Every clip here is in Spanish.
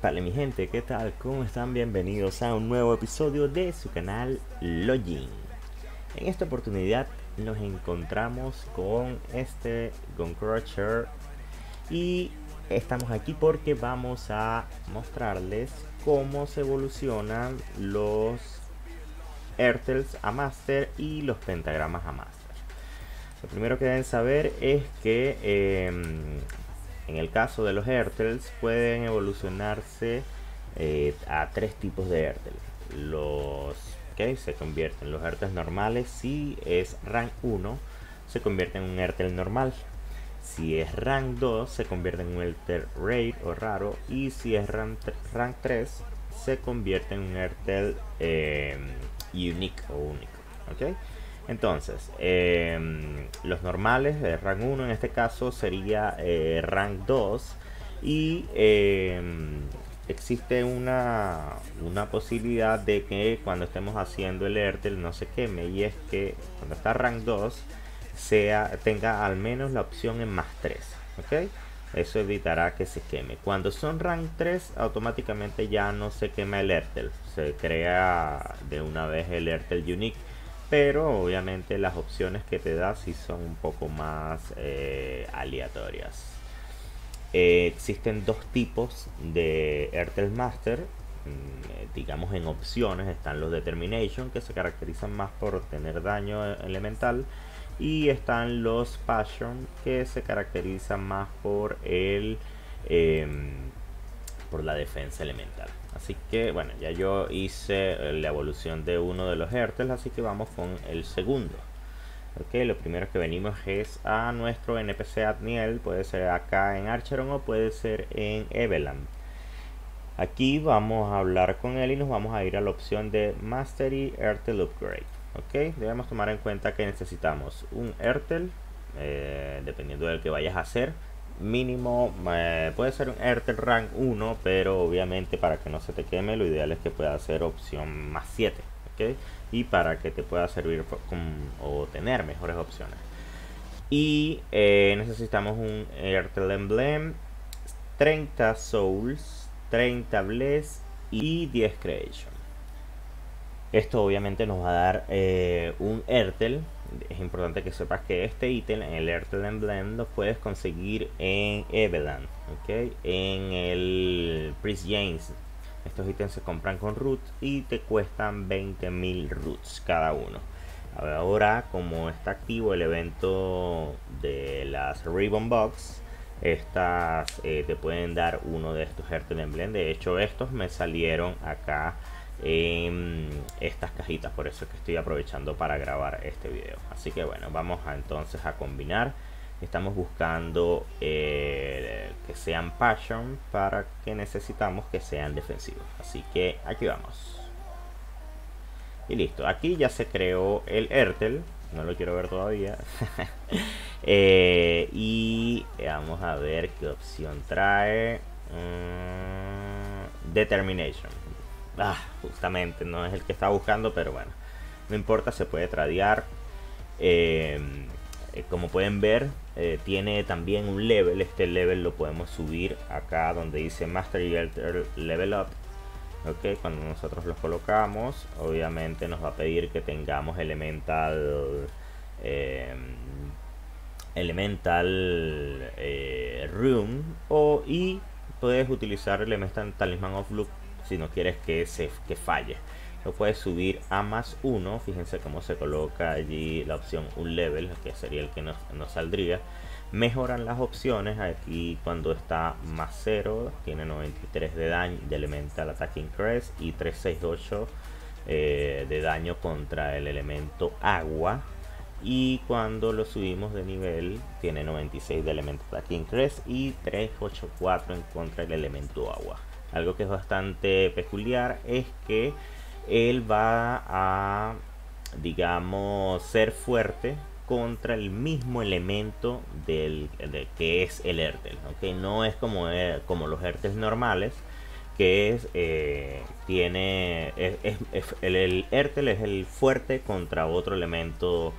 Vale, mi gente, ¿qué tal? ¿Cómo están? Bienvenidos a un nuevo episodio de su canal Login. En esta oportunidad nos encontramos con este Goncrocher y estamos aquí porque vamos a mostrarles cómo se evolucionan los Errtels a Master y los pentagramas a Master. Lo primero que deben saber es que en el caso de los Errtels pueden evolucionarse a tres tipos de Errtel. Los que se convierten, los Errtels normales, si es rank 1 se convierte en un Errtel normal, si es rank 2 se convierte en un Errtel rare o raro, y si es rank 3 se convierte en un Errtel unique o único. ¿Okay? Entonces, los normales de rank 1 en este caso sería rank 2, y existe una posibilidad de que cuando estemos haciendo el Errtel no se queme, y es que cuando está rank 2 tenga al menos la opción en más 3. ¿Okay? Eso evitará que se queme. Cuando son rank 3 automáticamente ya no se quema el Errtel, se crea de una vez el Errtel unique, pero obviamente las opciones que te da sí son un poco más aleatorias. Existen dos tipos de Errtel Master, digamos, en opciones. Están los Determination, que se caracterizan más por tener daño elemental, y están los Passion, que se caracterizan más por la defensa elemental. Así que bueno, ya yo hice la evolución de uno de los Errtels, así que vamos con el segundo. Ok, lo primero que venimos es a nuestro NPC Admiel, puede ser acá en Archeron o puede ser en Eveland. Aquí vamos a hablar con él y nos vamos a ir a la opción de Mastery Errtel Upgrade. Ok, debemos tomar en cuenta que necesitamos un Errtel, dependiendo del que vayas a hacer. Mínimo puede ser un Errtel rank 1, pero obviamente para que no se te queme lo ideal es que pueda ser opción más 7. ¿Okay? Y para que te pueda servir o tener mejores opciones. Y necesitamos un Errtel Emblem, 30 Souls, 30 Bless y 10 Creation. Esto obviamente nos va a dar un Errtel. Es importante que sepas que este ítem, el Errtel Emblem, lo puedes conseguir en Eveland, ¿okay? En el Prince James. Estos ítems se compran con root y te cuestan 20.000 roots cada uno. Ahora, como está activo el evento de las Ribbon Box, estas te pueden dar uno de estos Errtel Emblem. De hecho, estos me salieron acá en estas cajitas, por eso es que estoy aprovechando para grabar este video. Así que bueno, vamos entonces a combinar. Estamos buscando que sean Passion, para que necesitamos que sean defensivos, así que aquí vamos y listo. Aquí ya se creó el Errtel, no lo quiero ver todavía. Y vamos a ver qué opción trae. Determination. Justamente no es el que estaba buscando, pero bueno, no importa, se puede tradear. Como pueden ver, tiene también un level. Este level lo podemos subir acá donde dice Mastery Errtel Level Up. Ok, cuando nosotros los colocamos, obviamente nos va a pedir que tengamos Elemental Room, y puedes utilizar Elemental Talisman of Luck si no quieres que falle. Lo puedes subir a más 1. Fíjense cómo se coloca allí la opción un level, que sería el que nos saldría. Mejoran las opciones. Aquí cuando está más 0 tiene 93 de daño de elemental attacking crest y 368 de daño contra el elemento agua. Y cuando lo subimos de nivel tiene 96 de elemento attacking crest y 384 en contra del elemento agua. Algo que es bastante peculiar es que él va a, digamos, ser fuerte contra el mismo elemento que es el Errtel. ¿Okay? No es como los Errtels normales, que es el Errtel es el fuerte contra otro elemento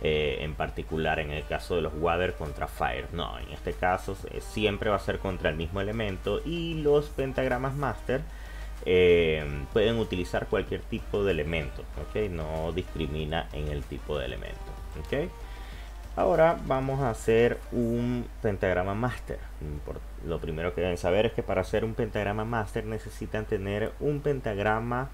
en particular en el caso de los Water contra Fire. No, en este caso siempre va a ser contra el mismo elemento. Y los pentagramas Master pueden utilizar cualquier tipo de elemento, ¿okay? No discrimina en el tipo de elemento, ¿okay? Ahora vamos a hacer un pentagrama Master. Lo primero que deben saber es que para hacer un pentagrama Master necesitan tener un pentagrama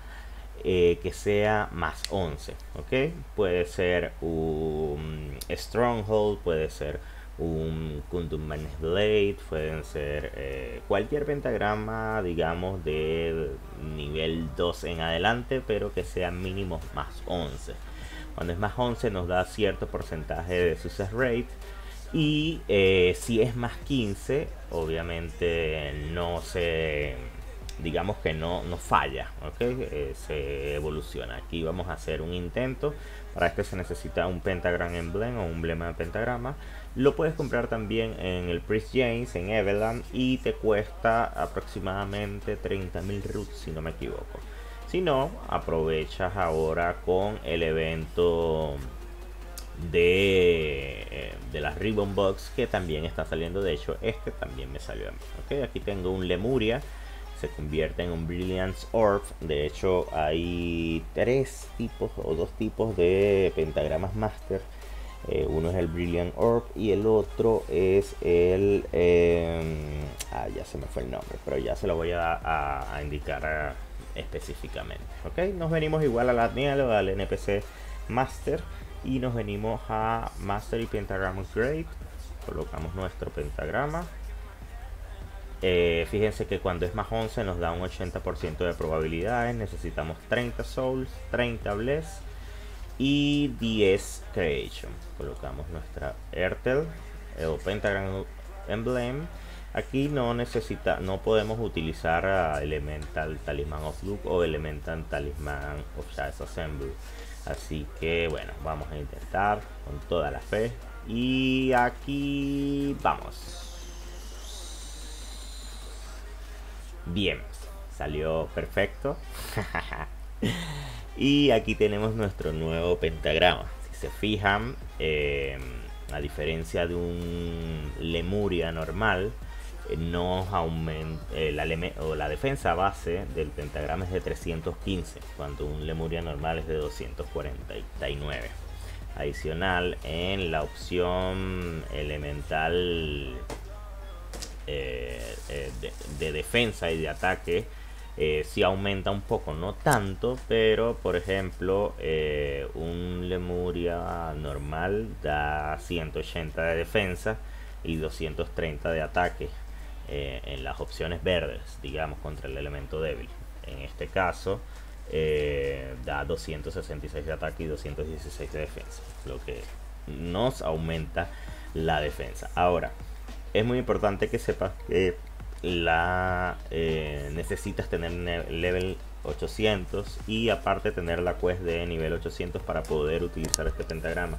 que sea más 11, ¿ok? Puede ser un Stronghold, puede ser un Kundum Magnet Blade, pueden ser cualquier pentagrama, digamos, de nivel 2 en adelante, pero que sea mínimo más 11. Cuando es más 11 nos da cierto porcentaje de success rate. Y si es más 15, obviamente no se... digamos que no falla, ¿ok? Se evoluciona. Aquí vamos a hacer un intento. Para este se necesita un Pentagram Emblem o un emblema de pentagrama. Lo puedes comprar también en el Prince James, en Eveland, y te cuesta aproximadamente 30.000 roots, si no me equivoco. Si no, aprovechas ahora con el evento de la Ribbon Box, que también está saliendo. De hecho, este también me salió a mí, ¿ok? Aquí tengo un Lemuria. Se convierte en un Brilliant orb. De hecho, hay tres tipos o dos tipos de pentagramas Master. Uno es el Brilliant orb y el otro es el ya se me fue el nombre, pero ya se lo voy a indicar específicamente, ¿ok? Nos venimos igual a la Admiel o al NPC Master y nos venimos a Master y Pentagram Upgrade. Colocamos nuestro pentagrama. Fíjense que cuando es más 11 nos da un 80% de probabilidades. Necesitamos 30 souls, 30 bless y 10 creation. Colocamos nuestra Errtel o Pentagram Emblem. Aquí no podemos utilizar Elemental Talisman of Luck o Elemental Talisman of Assemble. Así que bueno, vamos a intentar con toda la fe. Y aquí vamos. Bien, salió perfecto. Y aquí tenemos nuestro nuevo pentagrama. Si se fijan, a diferencia de un Lemuria normal, nos aumenta la defensa base del pentagrama es de 315, cuando un Lemuria normal es de 249. Adicional, en la opción elemental de defensa y de ataque sí aumenta un poco, no tanto, pero por ejemplo un Lemuria normal da 180 de defensa y 230 de ataque en las opciones verdes, digamos, contra el elemento débil. En este caso da 266 de ataque y 216 de defensa, lo que nos aumenta la defensa. Ahora, es muy importante que sepas que necesitas tener level 800 y aparte tener la quest de nivel 800 para poder utilizar este pentagrama.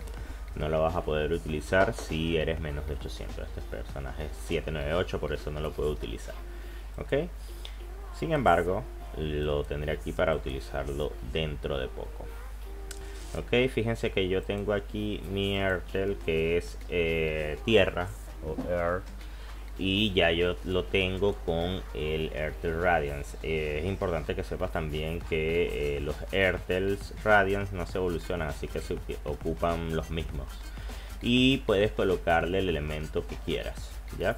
No lo vas a poder utilizar si eres menos de 800. Este personaje es 798, por eso no lo puedo utilizar, ¿ok? Sin embargo, lo tendré aquí para utilizarlo dentro de poco. Ok, fíjense que yo tengo aquí mi Errtel, que es tierra. Y ya yo lo tengo con el Earth Radiance. Es importante que sepas también que los Errtels Radiance no se evolucionan, así que se ocupan los mismos y puedes colocarle el elemento que quieras, ¿ya?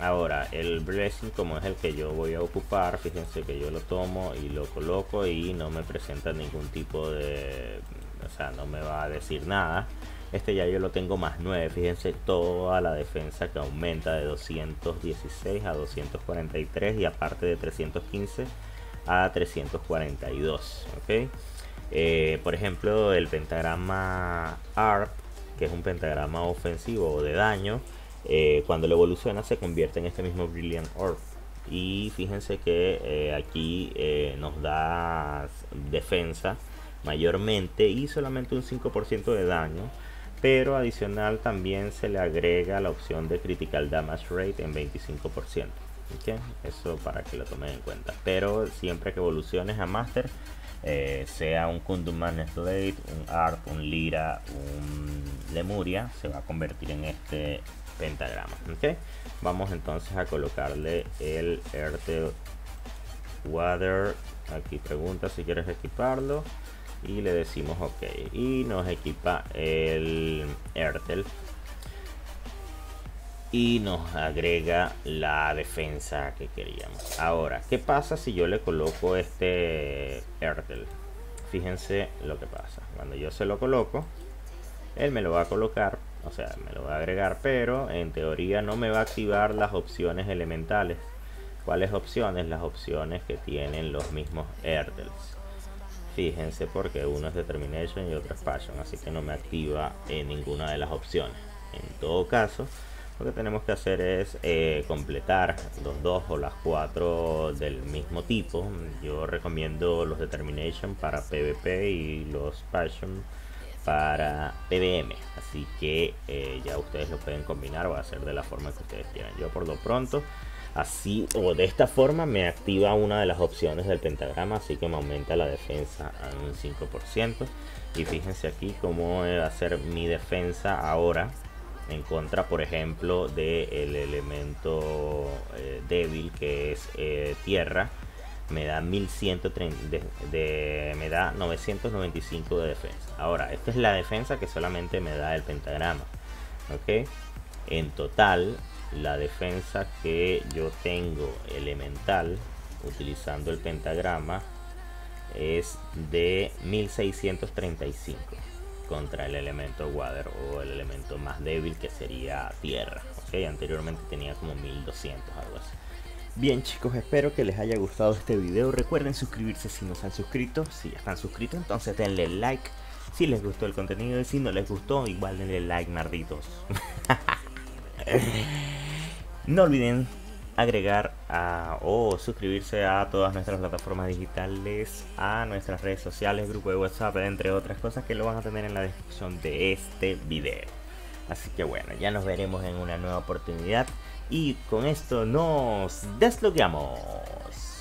Ahora, el Blessing, como es el que yo voy a ocupar, fíjense que yo lo tomo y lo coloco y no me presenta ningún tipo de... o sea, no me va a decir nada. Este ya yo lo tengo más 9, fíjense toda la defensa que aumenta de 216 a 243 y aparte de 315 a 342, ¿ok? Por ejemplo, el pentagrama ARP, que es un pentagrama ofensivo o de daño, cuando lo evoluciona se convierte en este mismo Brilliant Orb. Y fíjense que aquí nos da defensa mayormente y solamente un 5% de daño. Pero adicional también se le agrega la opción de critical damage rate en 25%, ¿okay? Eso para que lo tomen en cuenta. Pero siempre que evoluciones a Master sea un Kundum Magnet Blade, un ARP, un Lyra, un Lemuria, se va a convertir en este pentagrama. ¿Okay? Vamos entonces a colocarle el Errtel Water. Aquí pregunta si quieres equiparlo y le decimos ok, y nos equipa el Errtel y nos agrega la defensa que queríamos. Ahora, ¿qué pasa si yo le coloco este Errtel? Fíjense lo que pasa. Cuando yo se lo coloco, él me lo va a colocar, o sea, me lo va a agregar, pero en teoría no me va a activar las opciones elementales. ¿Cuáles opciones? Las opciones que tienen los mismos Errtels. Fíjense, porque uno es Determination y otro es Passion, así que no me activa en ninguna de las opciones. En todo caso, lo que tenemos que hacer es completar los dos o las cuatro del mismo tipo. Yo recomiendo los Determination para PvP y los Passion para PvM, así que ya ustedes lo pueden combinar o hacer de la forma que ustedes quieran. Yo por lo pronto así, o de esta forma, me activa una de las opciones del pentagrama, así que me aumenta la defensa a un 5%. Y fíjense aquí cómo va a ser mi defensa ahora en contra, por ejemplo, del elemento débil, que es tierra. Me da 1130 me da 995 de defensa. Ahora, esta es la defensa que solamente me da el pentagrama, ¿ok? En total, la defensa que yo tengo elemental utilizando el pentagrama es de 1635 contra el elemento water, o el elemento más débil, que sería tierra. Ok, anteriormente tenía como 1200, algo así. Bien chicos, espero que les haya gustado este video. Recuerden suscribirse si no se han suscrito. Si ya están suscritos, entonces denle like si les gustó el contenido, y si no les gustó, igual denle like, malditos. No olviden agregar o suscribirse a todas nuestras plataformas digitales, a nuestras redes sociales, grupo de WhatsApp, entre otras cosas que lo van a tener en la descripción de este video. Así que bueno, ya nos veremos en una nueva oportunidad, y con esto nos desbloqueamos.